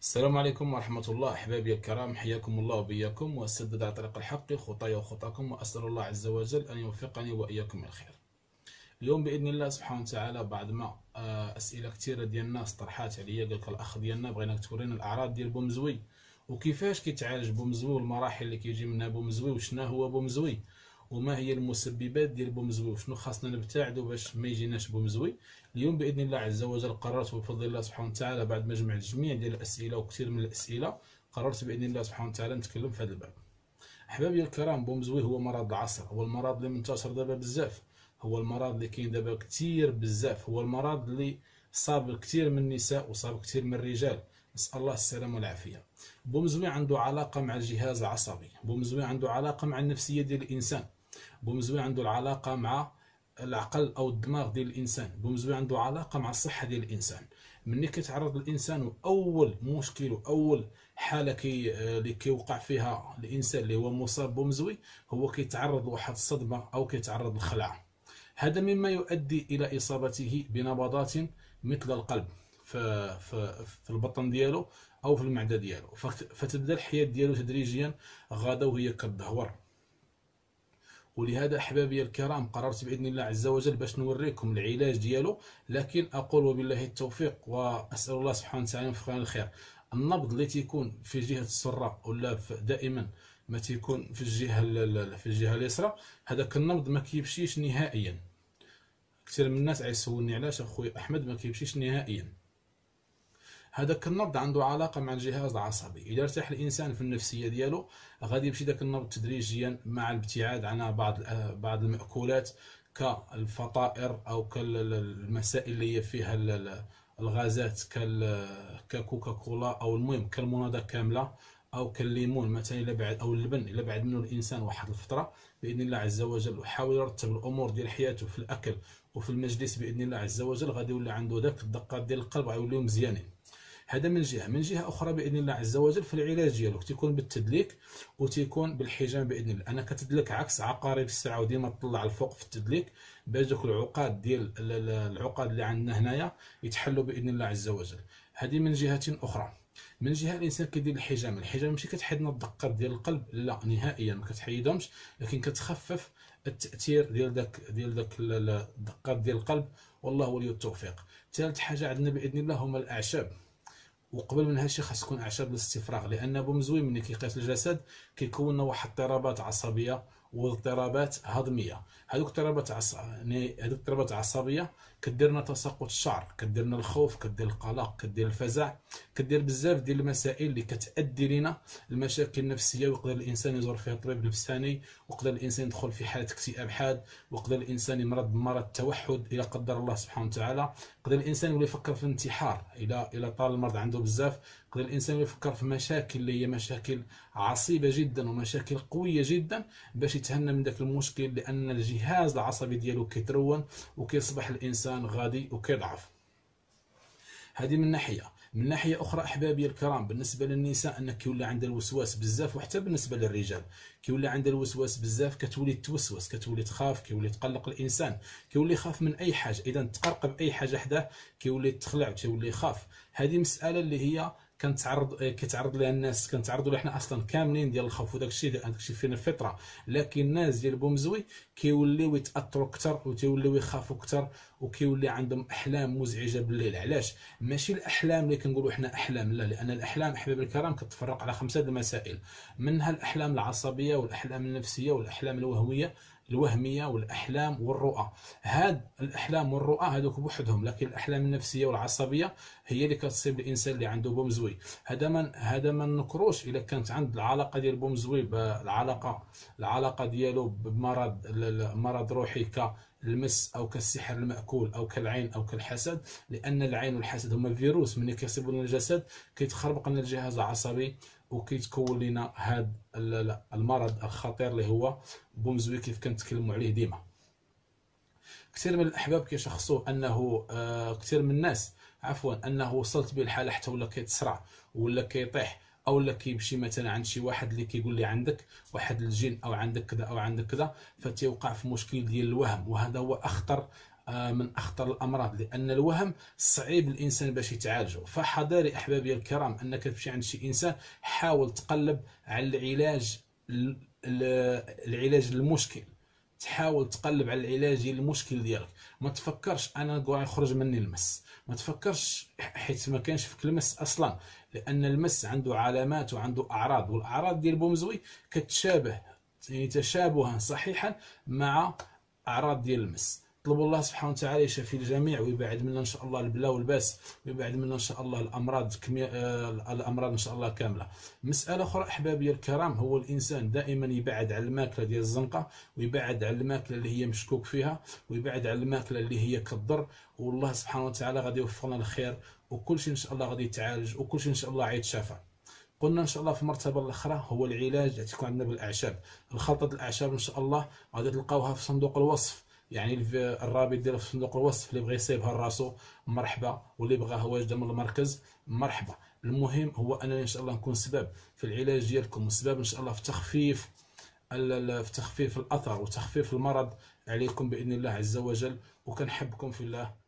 السلام عليكم ورحمة الله أحبابي الكرام، حياكم الله وبياكم وسدد على طريق الحق خطايا وخطاكم، وأسأل الله عز وجل أن يوفقني وإياكم الخير. اليوم بإذن الله سبحانه وتعالى بعد ما أسئلة كثيرة ديال الناس طرحات عليا، قالك الأخ ديالنا بغيناك تورينا الأعراض ديال بومزوي وكيفاش كيتعالج بومزوي والمراحل اللي كيجي منها بومزوي وشنا هو بومزوي وما هي المسببات ديال بومزوي وشنو خاصنا نبتعدوا باش ما يجيناش بومزوي. اليوم باذن الله عز وجل قررت بفضل الله سبحانه وتعالى بعد ما جمعت جميع ديال الاسئله وكثير من الاسئله، قررت باذن الله سبحانه وتعالى نتكلم في هذا الباب. احبابي الكرام، بومزوي هو مرض العصر، هو المرض اللي منتشر دابا بزاف، هو المرض اللي كاين دابا كثير بزاف، هو المرض اللي صاب كثير من النساء وصاب كثير من الرجال، نسال الله السلامه والعافيه. بومزوي عنده علاقه مع الجهاز العصبي، بومزوي عنده علاقه مع النفسيه ديال الانسان، بومزوي عنده العلاقه مع العقل او الدماغ ديال الانسان، بومزوي عنده علاقه مع الصحه ديال الانسان. ملي كيتعرض الانسان واول مشكل واول حاله اللي كيوقع فيها الانسان اللي هو مصاب بومزوي، هو كيتعرض لواحد الصدمه او كيتعرض للخلع. هذا مما يؤدي الى اصابته بنبضات مثل القلب في البطن ديالو او في المعده ديالو، فتبدا الحياه ديالو تدريجيا غدا وهي كتدهور. ولهذا احبابي الكرام قررت باذن الله عز وجل باش نوريكم العلاج ديالو، لكن اقول وبالله التوفيق واسال الله سبحانه وتعالى يوفقنا الخير. النبض اللي تيكون في جهه السره ولا دائما ما تيكون في الجهه اليسرى، هذاك النبض ما كيمشيش نهائيا. كثير من الناس عيسولني علاش اخويا احمد ما كيمشيش نهائيا. هذاك النبض عنده علاقه مع الجهاز العصبي، اذا ارتاح الانسان في النفسيه ديالو غادي يمشي ذاك النبض تدريجيا مع الابتعاد عن بعض المأكولات كالفطائر او كالمسائل اللي هي فيها الغازات ككوكا كولا او المهم كالمناضه كامله او كالليمون مثلا الى بعد او اللبن الى بعد منه الانسان واحد الفتره باذن الله عز وجل، وحاول يرتب الامور ديال حياته في الاكل وفي المجلس باذن الله عز وجل، غادي يولي عنده ذاك الدقات ديال القلب غيوليو مزيانين. هذا من جهه، من جهه اخرى باذن الله عز وجل في العلاج ديالو تيكون بالتدليك وتيكون بالحجام باذن الله. انا كتدلك عكس عقارب الساعه وديما تطلع الفوق في التدليك باش دوك العقاد ديال العقاد اللي عندنا هنايا يتحلوا باذن الله عز وجل. هذه من جهه اخرى. من جهه الانسان كيدير الحجام، الحجام ماشي كتحيد لنا الدقات ديال القلب لا نهائيا ما كتحيدهمش، لكن كتخفف التاثير ديال داك الدقات ديال القلب، والله ولي التوفيق. ثالث حاجه عندنا باذن الله هما الاعشاب، وقبل من هادشي خاص تكون اعشاب للاستفراغ، لان بومزوي ملي كيقاتل الجسد كيكون لنا واحد اضطرابات عصبيه واضطرابات هضميه. هذوك اضطرابات عصبيه كدير لنا تساقط الشعر، كدير لنا الخوف، كدير القلق، كدير الفزع، كدير بزاف ديال المسائل اللي كتادي لنا المشاكل النفسيه، ويقدر الانسان يزور فيه طبيب نفساني، ويقدر الانسان يدخل في حاله اكتئاب حاد، ويقدر الانسان يمرض بمرض التوحد الى قدر الله سبحانه وتعالى، يقدر الانسان يولي يفكر في الانتحار الى طال المرض عنده بزاف، يقدر الانسان يفكر في مشاكل اللي هي مشاكل عصيبه جدا ومشاكل قويه جدا باش يتهنى من ذاك المشكل، لان الجهاز العصبي ديالو كيترون وكيصبح الانسان غادي وكيضعف. هذه من ناحيه. من ناحيه اخرى احبابي الكرام بالنسبه للنساء ان كيولي عندها الوسواس بزاف، وحتى بالنسبه للرجال كيولي عندها الوسواس بزاف، كتولي توسوس، كتولي تخاف، كيولي تقلق الانسان، كيولي يخاف من اي حاجه، اذا تقرقب اي حاجه حداه كيولي تخلع كيولي يخاف. هذه مساله اللي هي كيتعرض لها الناس، كنتعرضوا لها حنا اصلا كاملين ديال الخوف وداك الشيء، داك الشيء فين الفطره، لكن الناس ديال بومزوي كيوليو يتاثروا اكثر وتيوليو يخافوا اكثر وكيولي عندهم احلام مزعجه بالليل. علاش؟ ماشي الاحلام اللي كنقولوا حنا احلام لا، لان الاحلام احباب الكرام كتفرق على 5 المسائل، منها الاحلام العصبيه والاحلام النفسيه والاحلام الوهميه والاحلام والرؤى. هاد الاحلام والرؤى هادوك بوحدهم، لكن الاحلام النفسيه والعصبيه هي اللي كتصيب الانسان اللي عنده بومزوي. هذا ما نكروش الا كانت عند العلاقه ديال بومزوي العلاقه ديالو بمرض روحي كالمس او كالسحر الماكول او كالعين او كالحسد، لان العين والحسد هما فيروس ملي كيصيبونا الجسد كيتخربق لنا الجهاز العصبي وكيتكون لنا هذا المرض الخطير اللي هو بومزوي كيف كنتكلموا عليه ديما. كثير من الاحباب كيشخصوا انه كثير من الناس انه وصلت به الحاله حتى ولا كيتسرع ولا كيطيح او لا كيمشي مثلا عند شي واحد اللي كيقول لي عندك واحد الجن او عندك كذا او عندك كذا، فتيوقع في مشكل ديال الوهم، وهذا هو اخطر من أخطر الأمراض، لأن الوهم صعيب الإنسان باش يتعالجه. فحذاري أحبابي الكرام أنك تمشي عند شي إنسان، حاول تقلب على العلاج للمشكل، تحاول تقلب على العلاج للمشكل ديالك. ما تفكرش أنا كاع يخرج مني المس، ما تفكرش حيت ما كانش فيك المس أصلا، لأن المس عنده علامات وعنده أعراض، والأعراض ديال بومزوي كتشابه يعني تشابها صحيحا مع أعراض ديال المس. طلبوا الله سبحانه وتعالى يشفي الجميع ويبعد منا ان شاء الله البلا والباس، ويبعد منا ان شاء الله الامراض ان شاء الله كامله. مساله اخرى احبابي الكرام، هو الانسان دائما يبعد على الماكله ديال الزنقه، ويبعد على الماكله اللي هي مشكوك فيها، ويبعد على الماكله اللي هي كضر، والله سبحانه وتعالى غادي يوفقنا الخير، وكل شيء ان شاء الله غادي يتعالج، وكل شيء ان شاء الله غيتشافى. قلنا ان شاء الله في المرتبه الاخرى هو العلاج، غتكون عندنا بالاعشاب. الخلطه الاعشاب ان شاء الله غادي تلقاوها في صندوق الوصف، يعني الرابط ديالها في صندوق الوصف، اللي بغى يصيبها لراسو مرحبا، واللي بغاها واجده من المركز مرحبا. المهم هو اننا ان شاء الله نكون سبب في العلاج ديالكم، وسبب ان شاء الله في تخفيف الاثر وتخفيف المرض عليكم باذن الله عز وجل. وكنحبكم في الله،